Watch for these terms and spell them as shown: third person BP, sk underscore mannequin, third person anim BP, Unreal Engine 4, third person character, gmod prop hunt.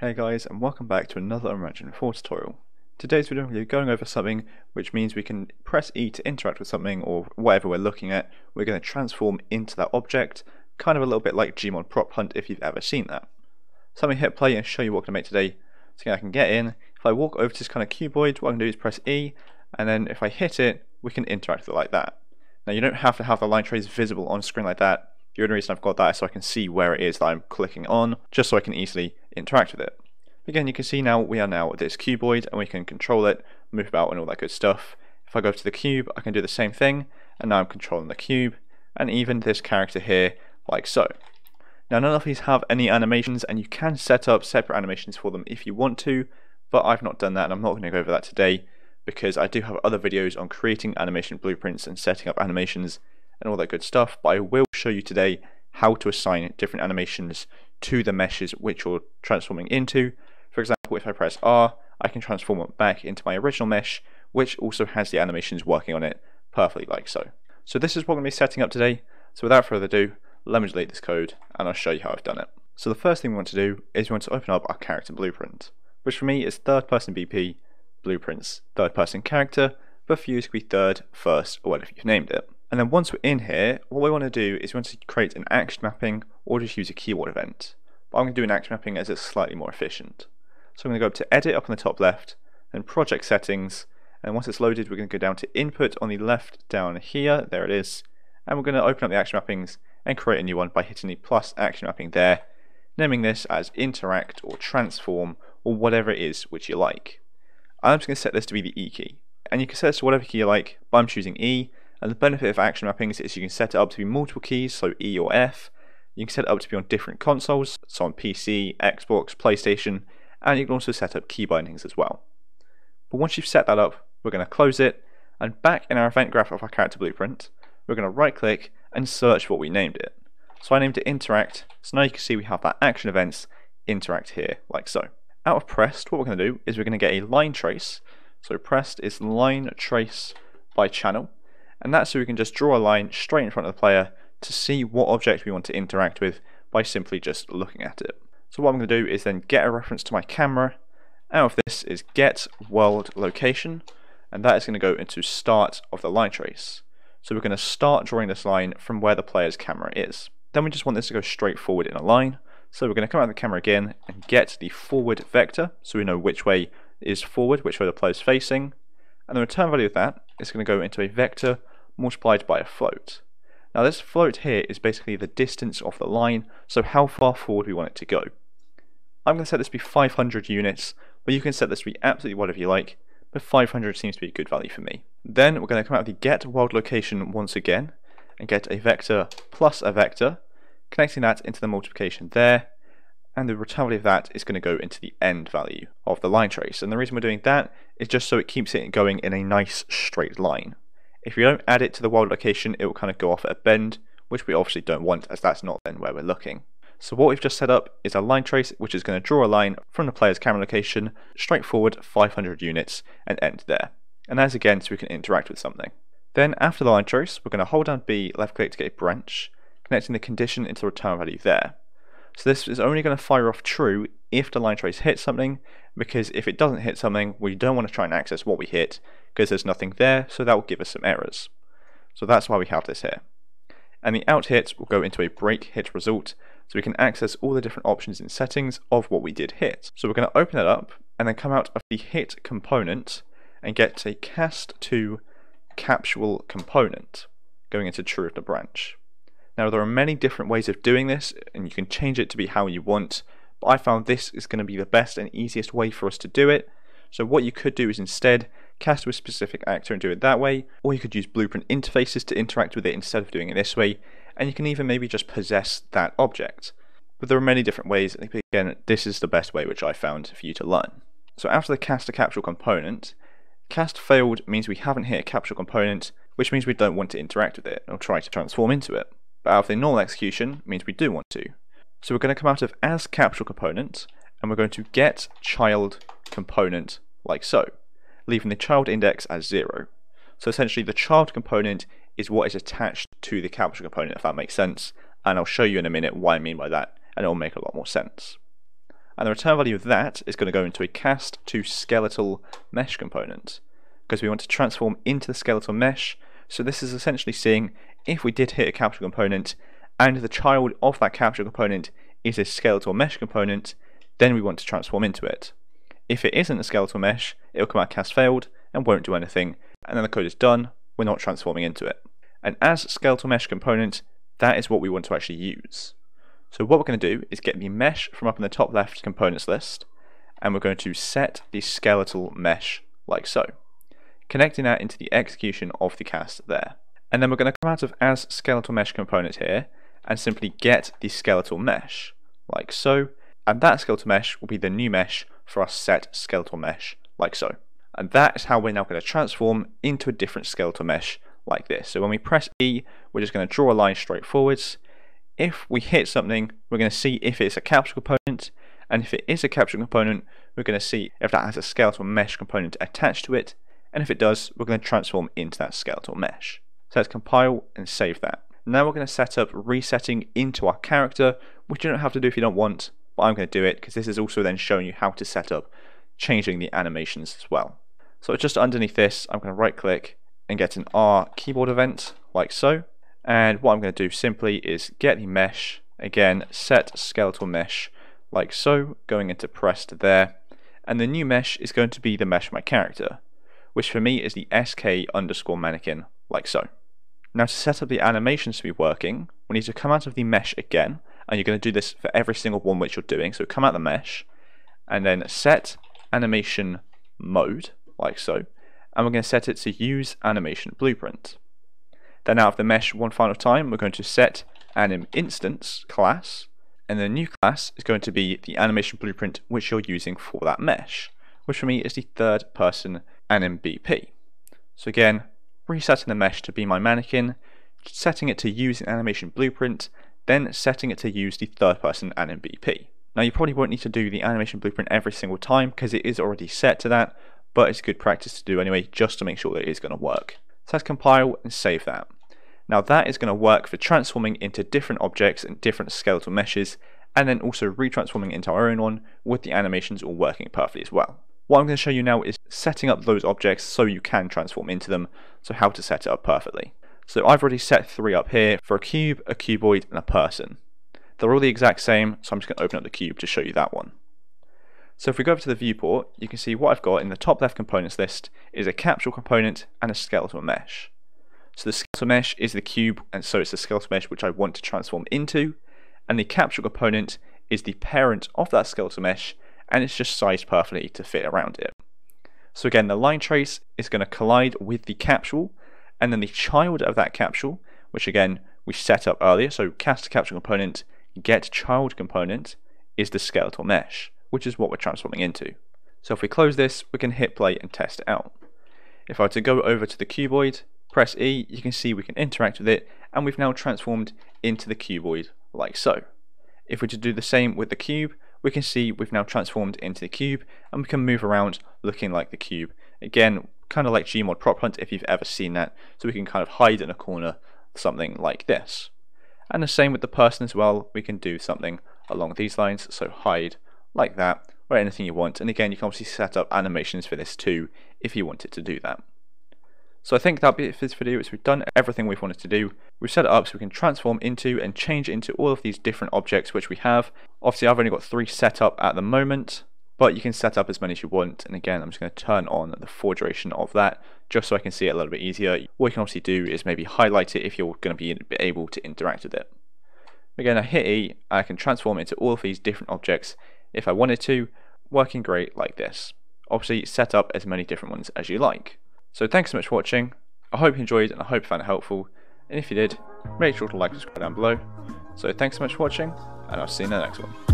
Hey guys, and welcome back to another Unreal Engine 4 tutorial. Today's video we're going over something which means we can press E to interact with something or whatever we're looking at. We're going to transform into that object, kind of a little bit like gmod prop hunt if you've ever seen that. So let me hit play and show you what I'm going to make today. So I can get in, if I walk over to this kind of cuboid, what I'm going to do is press E, and then if I hit it, we can interact with it like that. Now you don't have to have the line trace visible on screen like that. The only reason I've got that is so I can see where it is that I'm clicking on, just so I can easily interact with it. Again, you can see now we are now at this cuboid and we can control it, move about and all that good stuff. If I go to the cube, I can do the same thing, and now I'm controlling the cube, and even this character here, like so. Now none of these have any animations, and you can set up separate animations for them if you want to, but I've not done that and I'm not going to go over that today, because I do have other videos on creating animation blueprints and setting up animations and all that good stuff, but I will show you today how to assign different animations to the meshes which you're transforming into. For example, if I press R, I can transform it back into my original mesh, which also has the animations working on it perfectly like so. So this is what I'm going to be setting up today, so without further ado, let me delete this code and I'll show you how I've done it. So the first thing we want to do is we want to open up our character blueprint, which for me is third person BP, blueprints, third person character, but for you it could be third, first, or whatever you've named it. And then once we're in here, what we want to do is we want to create an action mapping or just use a keyword event. But I'm going to do an action mapping as it's slightly more efficient. So I'm going to go up to edit up on the top left, then project settings, and once it's loaded we're going to go down to input on the left down here, there it is, and we're going to open up the action mappings and create a new one by hitting the plus action mapping there, naming this as interact or transform or whatever it is which you like. I'm just going to set this to be the E key, and you can set this to whatever key you like, but I'm choosing E. And the benefit of action mappings is you can set it up to be multiple keys, so E or F. You can set it up to be on different consoles, so on PC, Xbox, PlayStation, and you can also set up key bindings as well. But once you've set that up, we're going to close it, and back in our event graph of our character blueprint, we're going to right click and search what we named it. So I named it Interact, so now you can see we have that action events interact here, like so. Out of pressed, what we're going to do is we're going to get a line trace, so pressed is line trace by channel. And that's so we can just draw a line straight in front of the player to see what object we want to interact with by simply just looking at it. So what I'm going to do is then get a reference to my camera. Out of this is get world location, and that is going to go into start of the line trace. So we're going to start drawing this line from where the player's camera is. Then we just want this to go straight forward in a line. So we're going to come out of the camera again and get the forward vector, so we know which way is forward, which way the player's facing. And the return value of that is going to go into a vector multiplied by a float. Now this float here is basically the distance of the line, so how far forward we want it to go. I'm going to set this to be 500 units, but you can set this to be absolutely whatever you like, but 500 seems to be a good value for me. Then we're going to come out of the get world location once again, and get a vector plus a vector, connecting that into the multiplication there, and the return value of that is going to go into the end value of the line trace. And the reason we're doing that is just so it keeps it going in a nice straight line. If you don't add it to the world location, it will kind of go off at a bend, which we obviously don't want, as that's not then where we're looking. So what we've just set up is a line trace, which is going to draw a line from the player's camera location, straight forward 500 units, and end there. And that's again so we can interact with something. Then after the line trace, we're going to hold down B, left click to get a branch, connecting the condition into the return value there. So this is only going to fire off true if the line trace hits something, because if it doesn't hit something, we don't want to try and access what we hit, because there's nothing there, so that will give us some errors. So that's why we have this here. And the out hit will go into a break hit result, so we can access all the different options and settings of what we did hit. So we're going to open that up, and then come out of the hit component, and get a cast to capsule component, going into true of the branch. Now there are many different ways of doing this, and you can change it to be how you want, but I found this is going to be the best and easiest way for us to do it. So what you could do is instead cast to a specific actor and do it that way, or you could use blueprint interfaces to interact with it instead of doing it this way, and you can even maybe just possess that object. But there are many different ways, and again this is the best way which I found for you to learn. So after the cast to capsule component, cast failed means we haven't hit a capsule component, which means we don't want to interact with it or try to transform into it. But out of the normal execution means we do want to. So we're going to come out of as capsule component, and we're going to get child component like so, leaving the child index as 0. So essentially the child component is what is attached to the capsule component, if that makes sense, and I'll show you in a minute why I mean by that, and it'll make a lot more sense. And the return value of that is going to go into a cast to skeletal mesh component, because we want to transform into the skeletal mesh. So this is essentially seeing if we did hit a capture component and the child of that capture component is a skeletal mesh component, then we want to transform into it. If it isn't a skeletal mesh, it'll come out cast failed and won't do anything, and then the code is done, we're not transforming into it. And as skeletal mesh component, that is what we want to actually use. So what we're going to do is get the mesh from up in the top left components list, and we're going to set the skeletal mesh like so, connecting that into the execution of the cast there. And then we're going to come out of as skeletal mesh component here and simply get the skeletal mesh like so, and that skeletal mesh will be the new mesh for our set skeletal mesh like so. And that is how we're now going to transform into a different skeletal mesh like this. So when we press E, we're just going to draw a line straight forwards. If we hit something, we're going to see if it's a capture component, and if it is a capture component, we're going to see if that has a skeletal mesh component attached to it, and if it does, we're going to transform into that skeletal mesh. So let's compile and save that. Now we're going to set up resetting into our character, which you don't have to do if you don't want, but I'm going to do it because this is also then showing you how to set up changing the animations as well. So just underneath this, I'm going to right click and get an R keyboard event like so, and what I'm going to do simply is get the mesh, again set skeletal mesh like so, going into pressed there, and the new mesh is going to be the mesh of my character, which for me is the sk underscore mannequin like so. Now to set up the animations to be working, we need to come out of the mesh again, and you're going to do this for every single one which you're doing, so come out the mesh and then set animation mode like so, and we're going to set it to use animation blueprint. Then out of the mesh one final time, we're going to set anim instance class, and the new class is going to be the animation blueprint which you're using for that mesh, which for me is the third person anim BP. So again, resetting the mesh to be my mannequin, setting it to use an animation blueprint, then setting it to use the third person anim BP. Now you probably won't need to do the animation blueprint every single time because it is already set to that, but it's good practice to do anyway just to make sure that it is going to work. So let's compile and save that. Now that is going to work for transforming into different objects and different skeletal meshes, and then also retransforming into our own one with the animations all working perfectly as well. What I'm going to show you now is setting up those objects so you can transform into them, so how to set it up perfectly. So I've already set three up here for a cube, a cuboid and a person. They're all the exact same, so I'm just going to open up the cube to show you that one. So if we go over to the viewport, you can see what I've got in the top left components list is a capsule component and a skeletal mesh. So the skeletal mesh is the cube, and so it's the skeletal mesh which I want to transform into, and the capsule component is the parent of that skeletal mesh, and it's just sized perfectly to fit around it. So again, the line trace is going to collide with the capsule, and then the child of that capsule, which again we set up earlier, so cast to capsule component, get child component, is the skeletal mesh, which is what we're transforming into. So if we close this, we can hit play and test it out. If I were to go over to the cuboid, press E, you can see we can interact with it, and we've now transformed into the cuboid like so. If we were to do the same with the cube, we can see we've now transformed into the cube, and we can move around looking like the cube. Again, kind of like Gmod Prop Hunt if you've ever seen that, so we can kind of hide in a corner, something like this. And the same with the person as well, we can do something along these lines, so hide like that, or anything you want. And again, you can obviously set up animations for this too if you wanted to do that. So I think that'll be it for this video. We've done everything we've wanted to do. We've set it up so we can transform into and change into all of these different objects which we have. Obviously I've only got three set up at the moment, but you can set up as many as you want. And again, I'm just going to turn on the for duration of that just so I can see it a little bit easier. What you can obviously do is maybe highlight it if you're going to be able to interact with it. Again, I hit E, I can transform into all of these different objects if I wanted to, working great like this. Obviously set up as many different ones as you like. So thanks so much for watching, I hope you enjoyed and I hope you found it helpful, and if you did, make sure to like and subscribe down below. So thanks so much for watching, and I'll see you in the next one.